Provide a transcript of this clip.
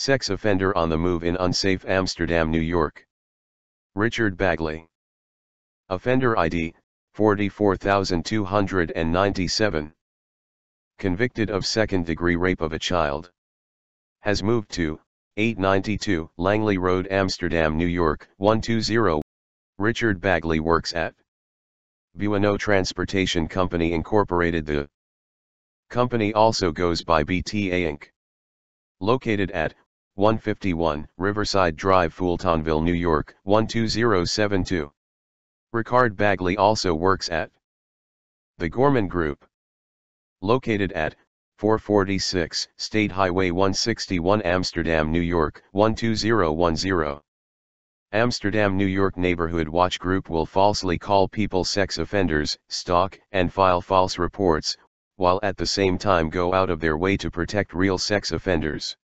Sex offender on the move in unsafe Amsterdam, New York. Richard Bagley. Offender ID, 44,297. Convicted of second-degree rape of a child. Has moved to 892 Langley Road, Amsterdam, New York, 120. Richard Bagley works at Buono Transportation Company Incorporated. The company also goes by BTA Inc. Located at 151 Riverside Drive, Fultonville, New York, 12072. Richard Bagley also works at The Gorman Group. Located at 446 State Highway 161 Amsterdam, New York, 12010. Amsterdam, New York Neighborhood Watch Group will falsely call people sex offenders, stalk and file false reports, while at the same time go out of their way to protect real sex offenders.